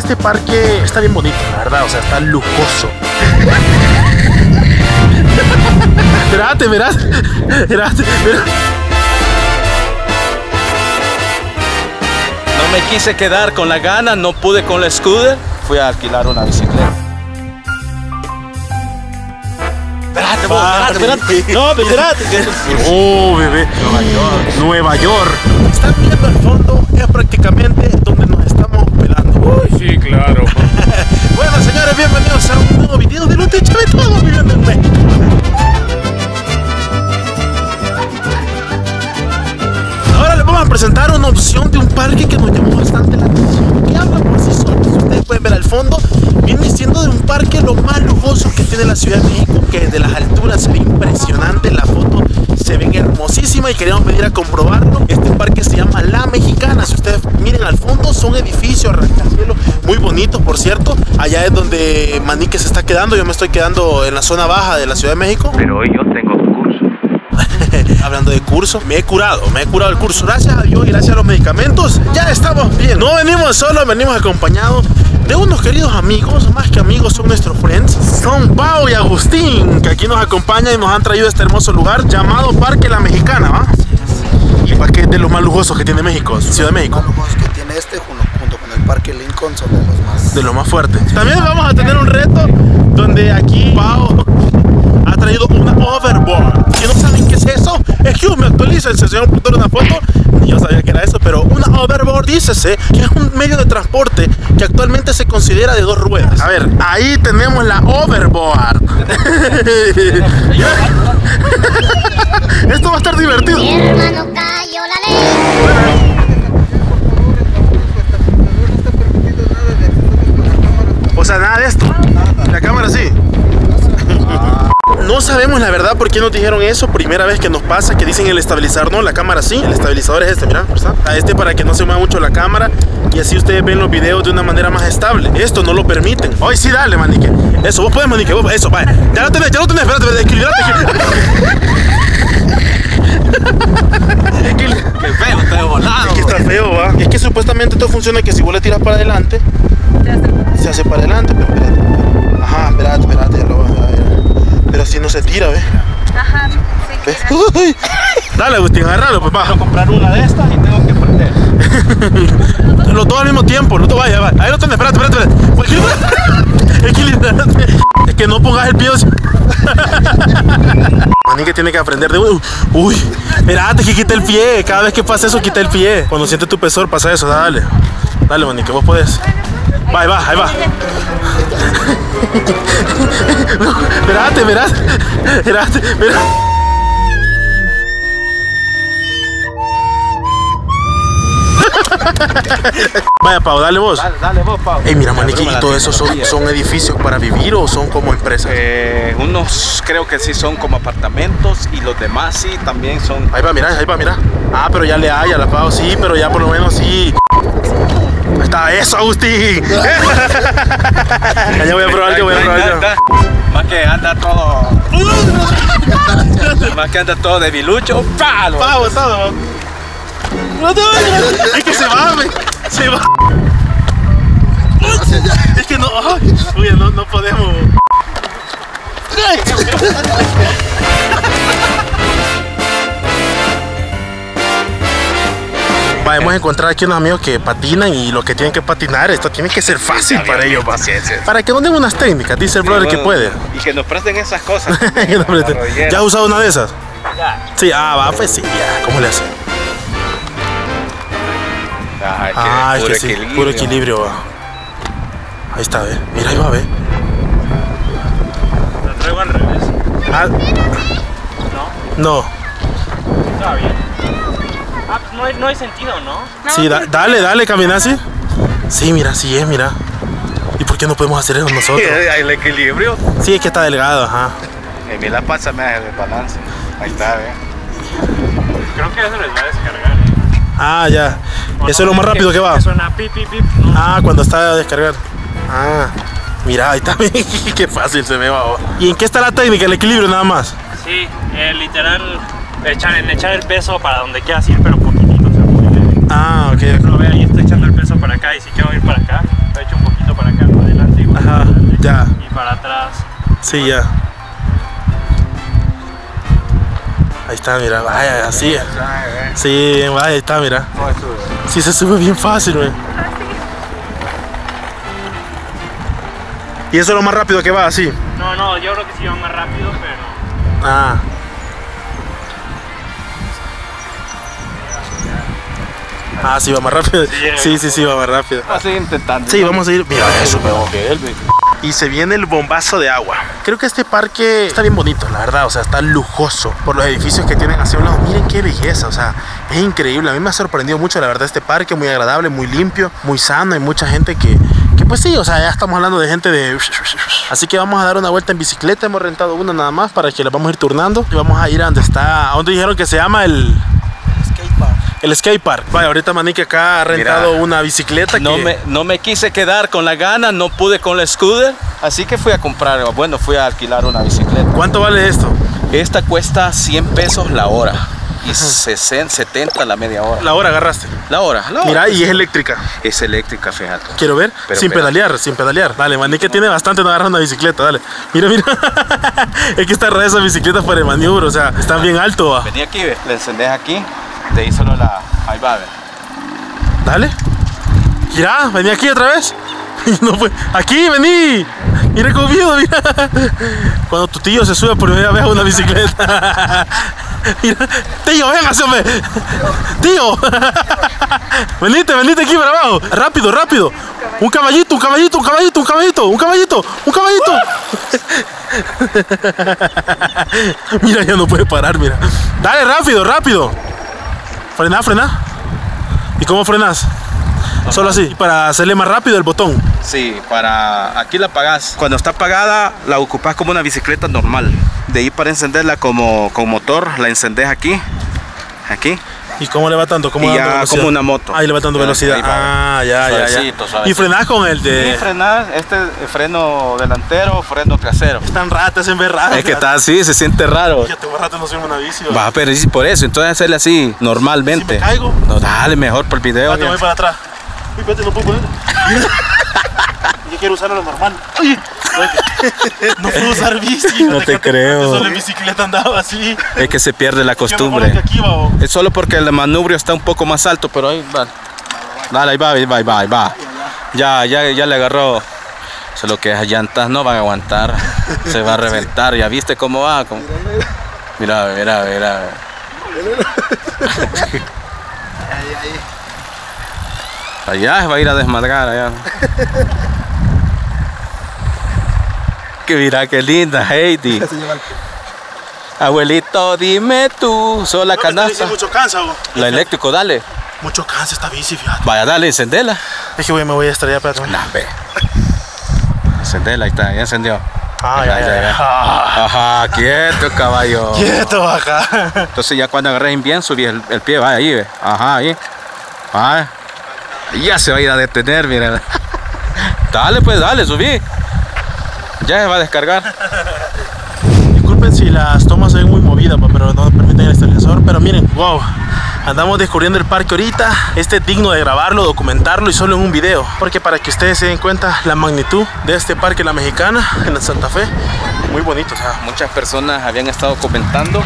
que este parque está bien bonito, la verdad, o sea, está lujoso. Espérate, verás. No me quise quedar con la gana, no pude con la scooter, fui a alquilar una bicicleta. Espérate, espérate. No, espérate. Oh, bebé. Nueva York. Nueva York. Están viendo al fondo, es prácticamente donde nos estamos hospedando. Uy, sí, claro. Bueno, señores, bienvenidos a un nuevo video de los Deschavetados viviendo en México. Ahora les vamos a presentar una opción de un parque que nos llamó bastante la atención, que habla por sí solo. Ustedes pueden ver al fondo, viene siendo de un parque lo más lujoso que tiene la Ciudad de México, que desde las alturas se ve impresionante, la foto se ven hermosísima y queríamos venir a comprobarlo. Este parque se llama La Mexicana. Si ustedes miren al fondo, son edificios, rascacielos, muy bonitos, por cierto. Allá es donde Manique se está quedando, yo me estoy quedando en la zona baja de la Ciudad de México. Pero hoy yo tengo curso. Hablando de curso, me he curado el curso. Gracias a Dios y gracias a los medicamentos, ya estamos bien. No venimos solos, venimos acompañados de unos queridos amigos, más que amigos son nuestros friends, son Pau y Agustín, que aquí nos acompañan y nos han traído a este hermoso lugar llamado Parque La Mexicana, ¿va? Sí, sí. El parque de los más lujosos que tiene México, Ciudad de México. Los más lujosos que tiene este junto con el Parque Lincoln son de los más fuertes. También vamos a tener un reto donde aquí Pau ha traído una overboard. Si no saben qué es eso, es que me actualiza el señor por una foto. Yo sabía que era eso, pero una overboard, dícese que es un medio de transporte que actualmente se considera de dos ruedas. A ver, ahí tenemos la overboard. Esto va a estar divertido. Mi hermano cayó la ley. O sea, nada de esto. La cámara sí. No sabemos la verdad por qué nos dijeron eso. Primera vez que nos pasa que dicen el estabilizador, no, la cámara sí. El estabilizador es este, mira, a este para que no se mueva mucho la cámara y así ustedes ven los videos de una manera más estable. Esto no lo permiten. Hoy sí, dale, Manique. Eso, vos puedes, Manique, vos, eso, vale. Ya lo tenés, espérate, equilibrate. Es que qué feo, está volado. Es que está feo, va. Es que supuestamente esto funciona que si vos le tiras para adelante, se hace para adelante, pero espérate. Ajá, espérate, ya lo voy a ver. Pero si no se tira, ¿ves? Ajá, se tira. Uy. Dale, Agustín, agárralo, pues vas a comprar una de estas y tengo que prender. Los dos al mismo tiempo, no te vayas, va. Ahí lo tenés, espérate. Equilibrate. Es que no pongas el pie. Manín que tiene que aprender de... Uy, espérate que quita el pie. Cada vez que pasa eso, quita el pie. Cuando sientes tu pesor, pasa eso, dale. Dale, Manín, que vos podés. Ahí va. No, espérate. Vaya, Pau, dale vos. Dale vos, Pau. Ey, mira, Manique, ¿y todo eso son edificios para vivir o son como empresas? Unos creo que sí son como apartamentos y los demás sí también son. Ahí va, mira. Ah, pero ya le haya la Pau, sí, pero ya por lo menos sí. Está eso, Agustín. Ya voy a probar. Más que anda todo de bilucho. Pavo, todo. Es que se va. Es que no. Uy, no podemos. Podemos encontrar aquí unos amigos que patinan y los que tienen que patinar, esto tiene que ser fácil para ellos. Para que nos den unas técnicas, dice el brother, que puede. Y que nos presten esas cosas. ¿Ya has usado una de esas? Ya. Sí, va, pues sí, ya. ¿Cómo le hace? Es que sí, puro equilibrio. Ahí está, ve. Mira, ahí va, ve. ¿La traigo al revés? No. Está bien. No hay sentido, ¿no? Sí, dale, camina así. Sí, mira, sí es, mira. ¿Y por qué no podemos hacer eso nosotros? El equilibrio. Sí, es que está delgado, ajá. Mira, la panza me hace balance. Ahí está, ve. Creo que eso les va a descargar. Ya. Bueno, eso es lo más rápido que va. Que suena pip, pip, pip. Cuando está a descargar. Mira, ahí está. Qué fácil se me va. ¿Y en qué está la técnica? El equilibrio nada más. Sí, literal. Echar el peso para donde quieras ir, pero poquitito. O sea, ok. Lo veo y estoy echando el peso para acá y si quiero ir para acá, lo echo un poquito. Ya. Y para atrás. Sí, ya. Ahí está, mira, vaya, así. Sí, vaya, ahí está, mira. Sí, se sube bien fácil, güey. ¿Y eso es lo más rápido que va, así? No, no, yo creo que sí va más rápido, pero... Ah. Ah, sí va más rápido. Sí, va más rápido. Vamos a seguir intentando. Sí, vamos a ir. Mira eso, pegó. Y se viene el bombazo de agua. Creo que este parque está bien bonito, la verdad. O sea, está lujoso por los edificios que tienen hacia un lado. Miren qué belleza, o sea, es increíble. A mí me ha sorprendido mucho, la verdad, este parque. Muy agradable, muy limpio, muy sano. Hay mucha gente que pues sí, o sea, ya estamos hablando de gente de... Así que vamos a dar una vuelta en bicicleta. Hemos rentado una nada más para que la vamos a ir turnando. Y vamos a ir a donde está... ¿A dónde dijeron que se llama el...? El skatepark. Vaya, ahorita Manique acá ha rentado una bicicleta que... No me quise quedar con la gana, no pude con la scooter, así que fui a comprar, bueno, fui a alquilar una bicicleta. ¿Cuánto vale esto? Esta cuesta 100 pesos la hora y 70 la media hora. ¿La hora agarraste? La hora. Mira, y es eléctrica. Es eléctrica, fíjate. Quiero ver, pero sin pedalear, sin pedalear. Dale, Manique tiene bastante, no agarra una bicicleta, dale. Mira. Es que está rara esa bicicleta para el maniobro, o sea, están bien alto. ¿Va? Vení aquí, ve. Le encendés aquí. Te hizo la... Ahí va, a ver. Dale. Mira, vení aquí otra vez. No fue... Aquí, vení. Mira cómo miedo, mira. Cuando tu tío se sube por primera vez a una bicicleta. Mira. Tío, véngase, hombre. Tío. Venite aquí para abajo. Rápido. Un caballito. Mira, ya no puede parar, mira. Dale, rápido. Frena. ¿Y cómo frenas? Ajá. Solo así, para hacerle más rápido el botón. Sí, para... Aquí la apagás. Cuando está apagada, la ocupás como una bicicleta normal. De ahí para encenderla con motor, la encendés aquí. ¿Y cómo le va tanto? ¿Cómo ya velocidad? Como una moto. Ahí le va tanto velocidad. Suavecito. ¿Y frenás con el de...? Sí, frenás. Este freno delantero, freno trasero. Están ratas, en vez raro. Es que está así, se siente raro. Ya tengo rato no subo una bici. Va, pero es por eso. Entonces hacerle así, normalmente. ¿Si me caigo? No, dale, mejor por el video. Te voy para atrás. Uy, espérate, no puedo poner. Yo quiero usarlo lo normal. Oye. No puedo usar bici. No te creo. Solo en bicicleta andaba así. Es que se pierde la costumbre. Aquí, es solo porque el manubrio está un poco más alto, pero ahí va. Dale, ahí va. Ya le agarró. Solo que las llantas no van a aguantar. Se va a reventar. Ya viste cómo va. Mira. Allá va a ir a desmadrar allá. Mira qué linda, Heidi. Abuelito, dime tú, sola canasta. Mucho cansa, ¿o? La eléctrico, dale. Mucho cansa esta bici, fíjate. Vaya, dale, encendela. Es que me voy a estrellar, pero... Nah, ve. Encendela, ahí está, ya encendió. Ya. Ajá, quieto, caballo. Quieto, ajá. Entonces ya cuando agarres bien, subí el pie, vaya, ahí, ve. Ajá, ahí. Vaya. Ya se va a ir a detener, mira. Dale, pues, dale, subí. Ya se va a descargar. Disculpen si las tomas se ven muy movidas, pero no permiten el estabilizador. Pero miren, wow, andamos descubriendo el parque ahorita. Este es digno de grabarlo, documentarlo y solo en un video. Porque para que ustedes se den cuenta la magnitud de este parque La Mexicana en Santa Fe. Muy bonito, o sea. Muchas personas habían estado comentando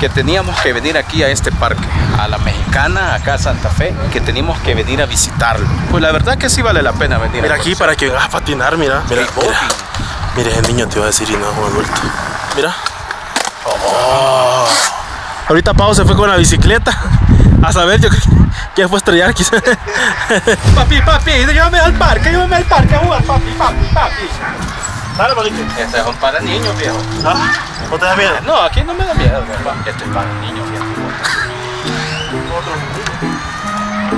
que teníamos que venir aquí a este parque, a La Mexicana, acá a Santa Fe, que teníamos que venir a visitarlo. Pues la verdad que sí vale la pena venir. Mira aquí para que vas a patinar, mira. Mira, el niño te iba a decir y no es un adulto. Mira. Oh. Ahorita Pau se fue con la bicicleta. A saber, yo que fue a estrellar quizás. Papi, llévame al parque a jugar, papi. Dale, Manique. Este es un para niños, viejo. ¿Ah? ¿No te da miedo? No, aquí no me da miedo, papá. Este es para niños, viejo.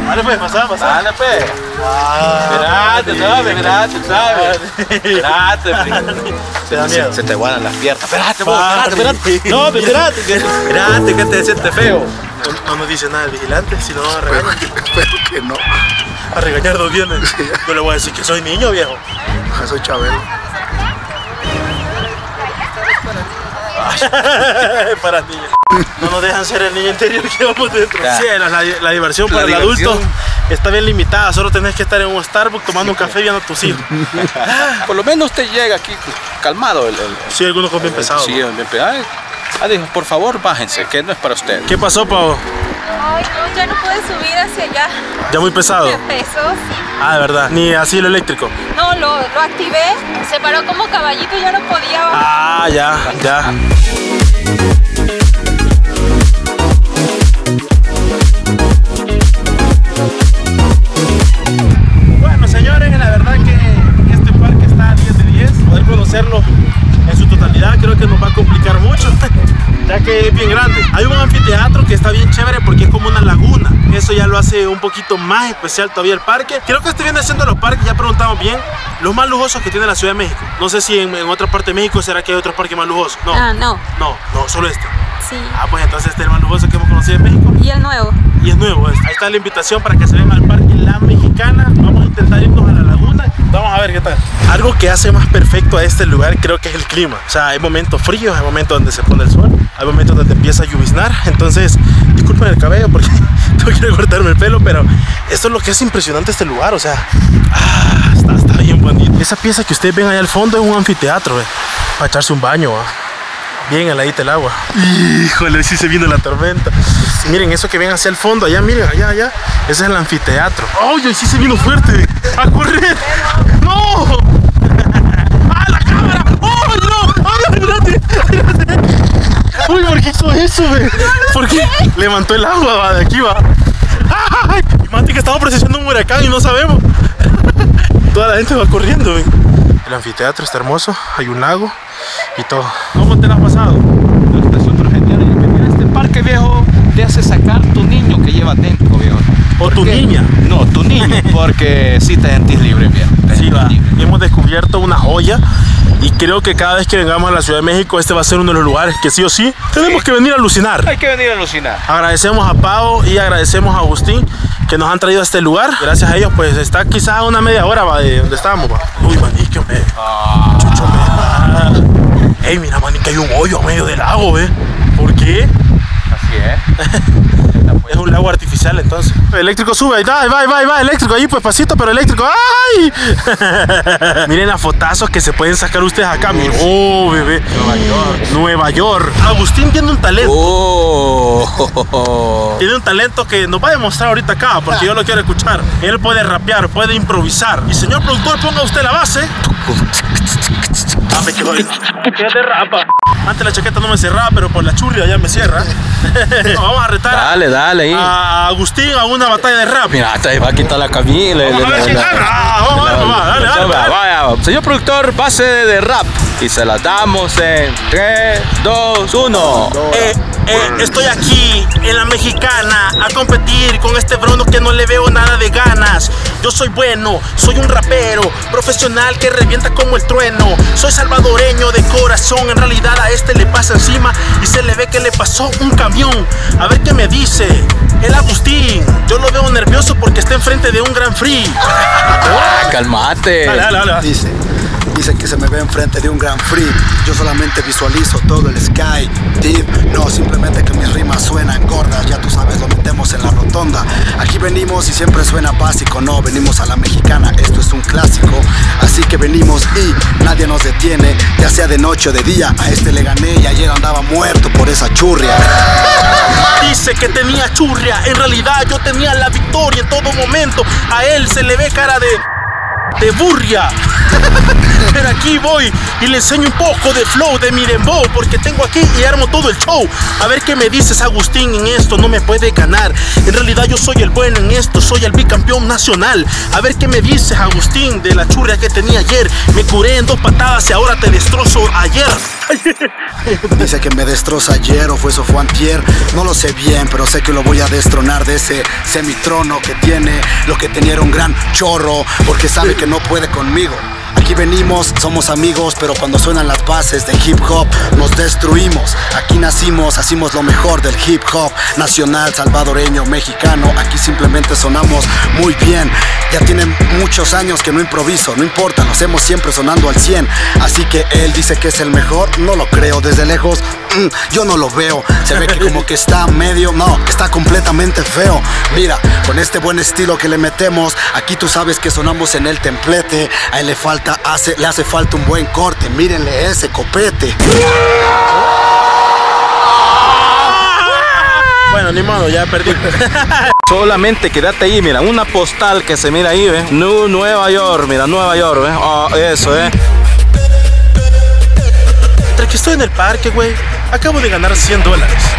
Dale pues, pasá. Dale pues. Esperate, se te guardan las piernas. Esperate. No, esperate, que te sientes feo. No nos dice nada el vigilante, si no va a regañar. Espero que no. A regañar dos viernes. Yo le voy a decir que soy niño, viejo. Que soy Chabelo. Para niños. No nos dejan ser el niño interior que vamos dentro. Sí, la diversión para el adulto está bien limitada. Solo tenés que estar en un Starbucks tomando un café y viendo tus hijos. Por lo menos te llega aquí calmado. Sí, algunos comen pesados. Sí, bien pesados. Por favor, bájense, que no es para usted. ¿Qué pasó, Pavo? Ay, no, ya no pude subir hacia allá. ¿Ya muy pesado? Pesos. Ah, de verdad. ¿Ni así lo eléctrico? No, lo activé, se paró como caballito y ya no podía bajar. Ah, ya. Bueno, señores, la verdad que este parque está a 10 de 10. Poder conocerlo en su totalidad creo que nos va a complicar mucho, ya que es bien grande. Hay un anfiteatro que está bien chévere porque es como una laguna. Eso ya lo hace un poquito más especial todavía el parque. Creo que este viene siendo los parques, ya preguntamos bien, los más lujosos que tiene la Ciudad de México. No sé si en otra parte de México será que hay otros parques más lujosos. No, no, solo este. Sí. Ah, pues entonces este es el más lujoso que hemos conocido en México. Y el nuevo. Y es nuevo. Ahí está la invitación para que se vengan al Parque La Mexicana. Vamos a intentar irnos a la laguna. Vamos a ver qué tal. Algo que hace más perfecto a este lugar creo que es el clima. O sea, hay momentos fríos, hay momentos donde se pone el sol, hay momentos donde empieza a lloviznar. Entonces, disculpen el cabello porque no quiero cortarme el pelo, pero esto es lo que es impresionante este lugar. O sea, está bien bonito. Esa pieza que ustedes ven allá al fondo es un anfiteatro, para echarse un baño. Bien heladita el agua. Híjole, sí se vino la tormenta. Miren, eso que ven hacia el fondo, allá, miren, allá. Ese es el anfiteatro. ¡Ay, sí se vino fuerte! ¡A correr! ¡No! ¡Ah, la cámara! ¡Ay, no! ¡Ay, espérate! ¡Uy, por qué hizo eso, güey! ¿Por qué? Levantó el agua, va, de aquí, va. ¡Ay! Mati, que estamos presenciando un huracán y no sabemos. Toda la gente va corriendo, güey. El anfiteatro está hermoso, hay un lago y todo. ¿Cómo te lo has pasado? Este es otro genial. Venir a este parque, viejo, te hace sacar tu niño que llevas dentro, viejo. ¿O tu niña? No, tu niño, porque sí te sentís libre, viejo. Sí, va. Hemos descubierto una joya y creo que cada vez que vengamos a la Ciudad de México, este va a ser uno de los lugares que sí o sí tenemos que venir a alucinar. Hay que venir a alucinar. Agradecemos a Pavo y agradecemos a Agustín que nos han traído a este lugar. Gracias a ellos, pues está quizás una media hora, va, de donde estábamos, va. Uy, manique, hombre. Chucho, hombre. Ey, mira, manique, hay un hoyo a medio del lago, ve. ¿Por qué? Así es. Es un lago artificial, entonces. El eléctrico sube, ahí va, eléctrico, ahí pues pasito, pero eléctrico, ¡ay! Miren las fotazos que se pueden sacar ustedes acá, miren. ¡Oh, bebé! Nueva York. Agustín tiene un talento. Tiene un talento que nos va a demostrar ahorita acá, porque yo lo quiero escuchar. Él puede rapear, puede improvisar. Y señor productor, ponga usted la base. Me quedo ahí. Fíjate, rapa. Antes la chaqueta no me cerraba, pero por la churria ya me cierra. No, vamos a retar dale, a Agustín a una batalla de rap. Mira, te va a quitar la camisa. Vamos a ver, dale. Señor productor, base de rap. Y se la damos en 3, 2, 1. Estoy aquí en La Mexicana a competir con este Bruno que no le veo nada de ganas. Yo soy bueno, soy un rapero profesional que revienta como el trueno. Soy salvadoreño de corazón, en realidad a este le pasa encima y se le ve que le pasó un camión. A ver qué me dice el Agustín. Yo lo veo nervioso porque está enfrente de un gran free. Calmate. Dale. Dice que se me ve enfrente de un gran free. Yo solamente visualizo todo el sky deep. No, simplemente que mis rimas suenan gordas. Ya tú sabes, lo metemos en la rotonda. Aquí venimos y siempre suena básico. No, venimos a La Mexicana, esto es un clásico. Así que venimos y nadie nos detiene, ya sea de noche o de día. A este le gané y ayer andaba muerto por esa churria. Dice que tenía churria, en realidad yo tenía la victoria en todo momento. A él se le ve cara de burria. Pero aquí voy y le enseño un poco de flow de mi dembow, porque tengo aquí y armo todo el show. A ver qué me dices, Agustín, en esto no me puede ganar. En realidad yo soy el bueno en esto, soy el bicampeón nacional. A ver qué me dices, Agustín, de la churria que tenía ayer. Me curé en 2 patadas y ahora te destrozo ayer. Dice que me destroza ayer, o fue eso, fue antier. No lo sé bien, pero sé que lo voy a destronar de ese semitrono que tiene. Lo que tenía era un gran chorro, porque sabe que no puede conmigo. Aquí venimos, somos amigos, pero cuando suenan las bases de hip hop nos destruimos. Aquí nacimos, hacimos lo mejor del hip hop nacional, salvadoreño, mexicano. Aquí simplemente sonamos muy bien. Ya tienen muchos años que no improviso, no importa, lo hacemos siempre sonando al 100. Así que él dice que es el mejor, no lo creo, desde lejos yo no lo veo. Se ve que como que está medio, no, está completamente feo. Mira, con este buen estilo que le metemos, aquí tú sabes que sonamos en el templete. A él le hace falta un buen corte, mírenle ese copete. Bueno, ni modo, ya perdí. Solamente quédate ahí, mira, una postal que se mira ahí, ¿ves? Nueva York, mira, Nueva York, ¿ves? Oh, eso, ¿eh? Mientras que estoy en el parque, güey, acabo de ganar $100.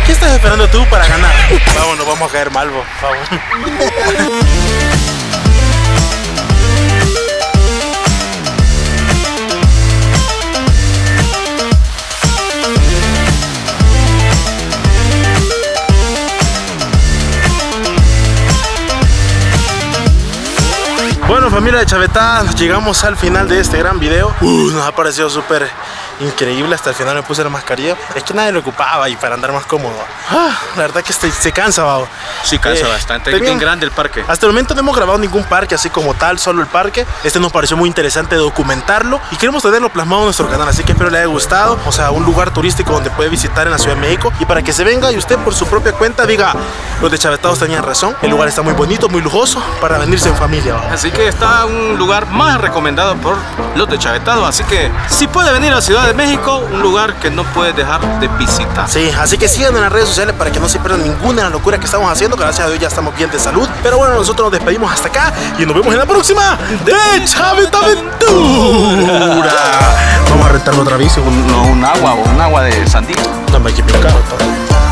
¿Qué estás esperando tú para ganar? Vámonos, vamos a caer mal, por favor. Bueno, familia de Deschavetados, llegamos al final de este gran video. Nos ha parecido súper increíble. Hasta el final me puse la mascarilla, es que nadie lo ocupaba y para andar más cómodo. La verdad que se cansa, babo. Sí, cansa bastante, es bien grande el parque. Hasta el momento no hemos grabado ningún parque así como tal, solo el parque. Este nos pareció muy interesante documentarlo y queremos tenerlo plasmado en nuestro canal, así que espero les haya gustado. O sea, un lugar turístico donde puede visitar en la Ciudad de México, y para que se venga y usted por su propia cuenta diga, los Deschavetados tenían razón, el lugar está muy bonito, muy lujoso, para venirse en familia, babo. Así que está un lugar más recomendado por los Deschavetados, así que si puede venir a la Ciudad de México, un lugar que no puede dejar de visitar. Sí, así que sigan en las redes sociales para que no se pierdan ninguna de las locuras que estamos haciendo. Gracias a Dios ya estamos bien de salud, pero bueno, nosotros nos despedimos hasta acá y nos vemos en la próxima Deschavetaventura. Vamos a rentarlo otra vez, un agua de sandía. No me quede picado.